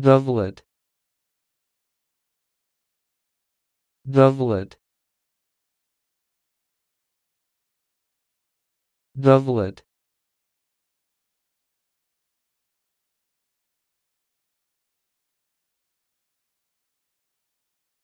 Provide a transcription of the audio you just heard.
Dovelet. Dovelet. Dovelet.